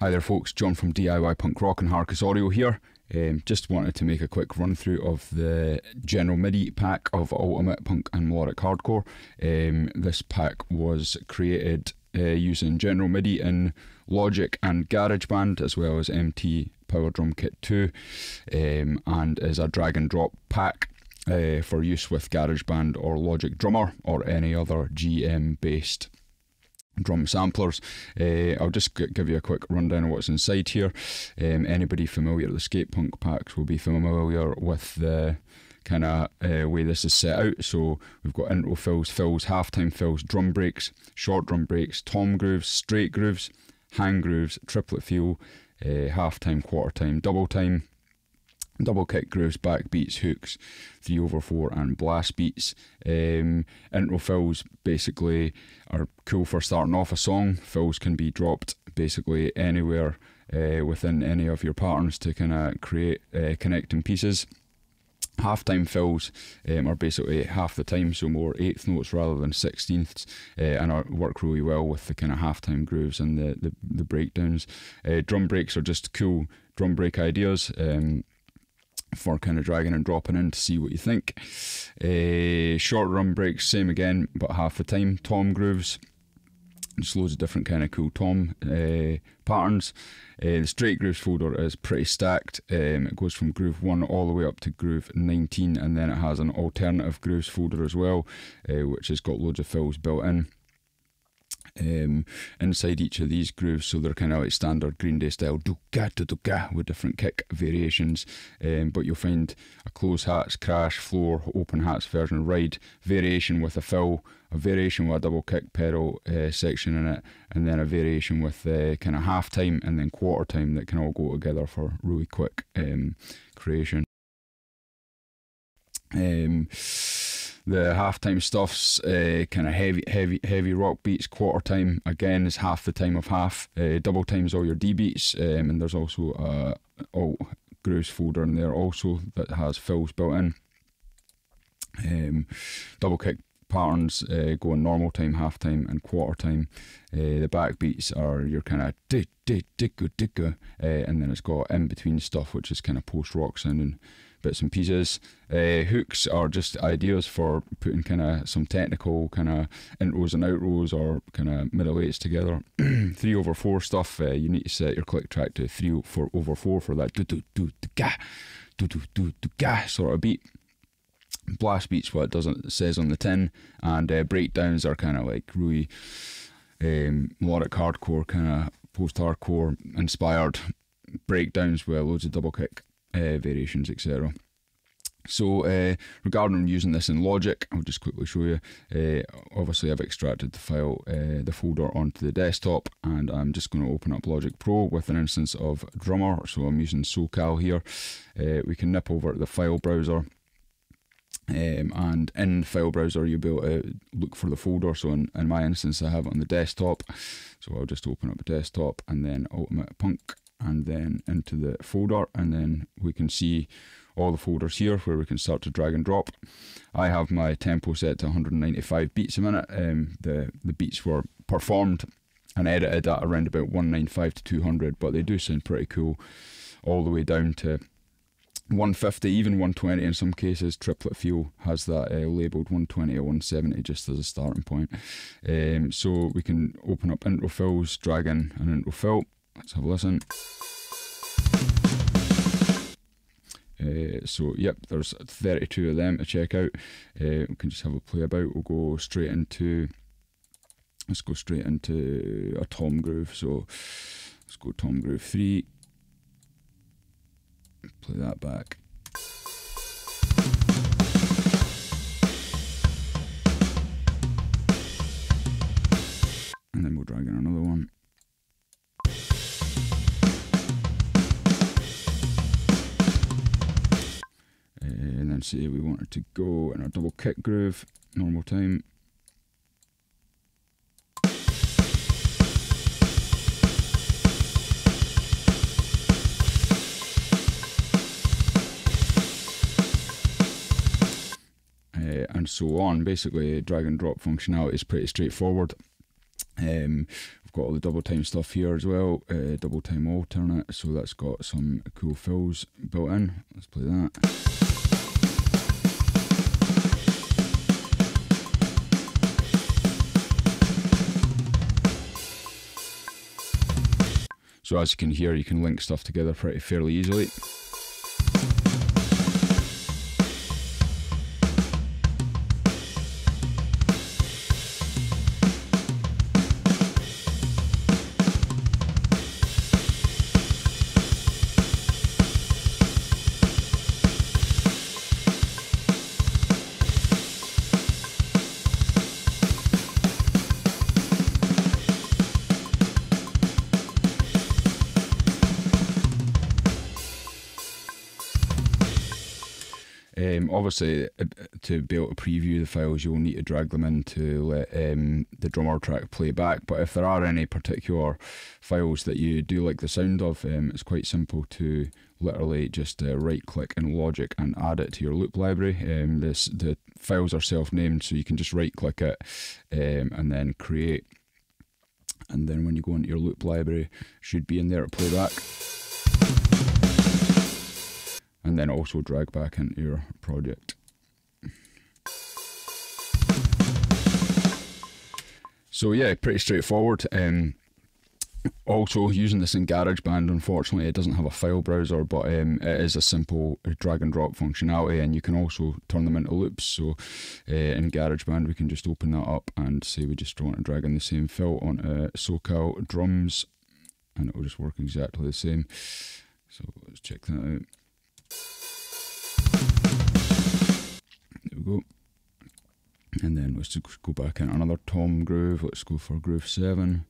Hi there folks, John from DIY Punk Rock and Harcus Audio here. Just wanted to make a quick run through of the General MIDI pack of Ultimate Punk and Melodic Hardcore. This pack was created using General MIDI in Logic and GarageBand, as well as MT Power Drum Kit 2, and is a drag and drop pack for use with GarageBand or Logic Drummer or any other GM based drum samplers. I'll just give you a quick rundown of what's inside here. Anybody familiar with the skate punk packs will be familiar with the kind of way this is set out. So we've got intro fills, halftime fills, drum breaks, short drum breaks, tom grooves, straight grooves, hand grooves, triplet feel, halftime, quarter time, double kick grooves, back beats, hooks, 3/4 and blast beats. Intro fills basically are cool for starting off a song. Fills can be dropped basically anywhere within any of your patterns to kind of create connecting pieces. Halftime fills are basically half the time, so more eighth notes rather than 16ths, and work really well with the kind of halftime grooves and the breakdowns. Drum breaks are just cool drum break ideas for kind of dragging and dropping in to see what you think. Short drum breaks, same again, but half the time. Tom grooves, just loads of different kind of cool tom patterns. The straight grooves folder is pretty stacked. It goes from groove 1 all the way up to groove 19, and then it has an alternative grooves folder as well, which has got loads of fills built in inside each of these grooves, so they're kind of like standard Green Day style do-ga-do-do-ga with different kick variations, but you'll find a close hats, crash, floor, open hats version, ride, variation with a fill, a variation with a double kick pedal section in it, and then a variation with kind of half time and then quarter time that can all go together for really quick creation. The halftime stuff's kind of heavy rock beats. Quarter time again is half the time of half. Double time's all your D beats, and there's also a alt grooves folder in there also that has fills built in. Double kick patterns go in normal time, half time, and quarter time. The back beats are your kind of dicka, and then it's got in between stuff which is kind of post rock sounding bits and pieces. Hooks are just ideas for putting kind of some technical kind of intros and outros or kind of middle eights together. 3/4 stuff, you need to set your click track to 3/4 for that do-do-do-do-ga sort of beat. Blast beats, what it says on the tin, and breakdowns are kind of like really melodic hardcore, kind of post-hardcore inspired breakdowns with loads of double kick variations, etc. So regarding using this in Logic, I'll just quickly show you. Obviously I've extracted the file, the folder onto the desktop, and I'm just going to open up Logic Pro with an instance of Drummer, so I'm using SoCal here. We can nip over to the file browser, and in file browser you'll be able to look for the folder. So in my instance I have it on the desktop, so I'll just open up the desktop and then Ultimate Punk and then into the folder, and then we can see all the folders here where we can start to drag and drop. I have my tempo set to 195 beats a minute. The beats were performed and edited at around about 195 to 200, but they do sound pretty cool all the way down to 150, even 120 in some cases. Triplet feel has that labelled 120 or 170 just as a starting point. So we can open up intro fills, drag in an intro fill. Let's have a listen. So yep, there's 32 of them to check out. We can just have a play about. We'll go straight into, let's go straight into a tom groove. So let's go tom groove 3. Play that back. And then we'll drag in another one. And then say we wanted to go in a double kick groove, normal time. And so on. Basically drag and drop functionality is pretty straightforward. I've got all the double time stuff here as well, double time alternate, so that's got some cool fills built in. Let's play that. So as you can hear, you can link stuff together pretty fairly easily. Obviously, to be able to preview the files, you'll need to drag them in to let the drummer track play back. But if there are any particular files that you do like the sound of, it's quite simple to literally just right-click in Logic and add it to your loop library. The files are self-named, so you can just right-click it and then create. And then when you go into your loop library, it should be in there to play back. And then also drag back into your project. So yeah, pretty straightforward. Also, using this in GarageBand, unfortunately it doesn't have a file browser, but it is a simple drag and drop functionality, and you can also turn them into loops. So in GarageBand we can just open that up and say we just want to drag in the same fill onto SoCal drums, and it will just work exactly the same. So let's check that out. There we go. And then let's just go back in another tom groove. Let's go for groove 7.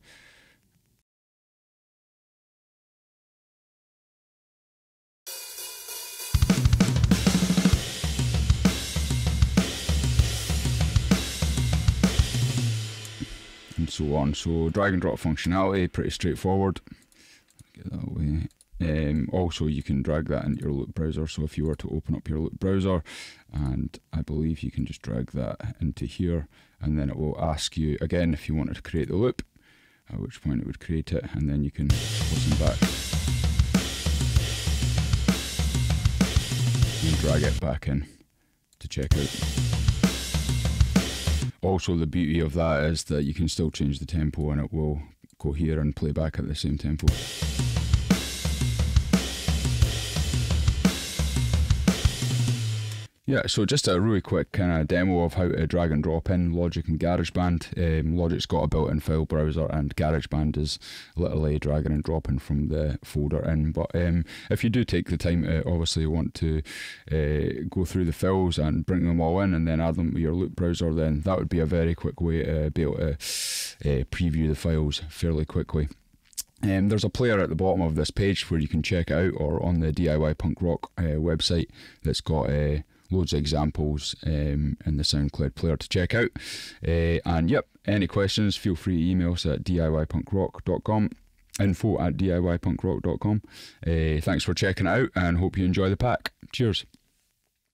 And so on. So drag and drop functionality, pretty straightforward. Get that away. Also, you can drag that into your loop browser, so if you were to open up your loop browser, and I believe you can just drag that into here, and then it will ask you again if you wanted to create the loop, at which point it would create it, and then you can listen back and drag it back in to check out. Also, the beauty of that is that you can still change the tempo and it will go here and play back at the same tempo. Yeah, so just a really quick kind of demo of how to drag and drop in Logic and GarageBand. Logic's got a built-in file browser, and GarageBand is literally dragging and dropping from the folder in. But if you do take the time to obviously want to go through the files and bring them all in and then add them to your loop browser, then that would be a very quick way to be able to preview the files fairly quickly. There's a player at the bottom of this page where you can check it out, or on the DIY Punk Rock website that's got a loads of examples in the SoundCloud player to check out. And yep, any questions, feel free to email us at diypunkrock.com, info@diypunkrock.com. Thanks for checking it out and hope you enjoy the pack. Cheers.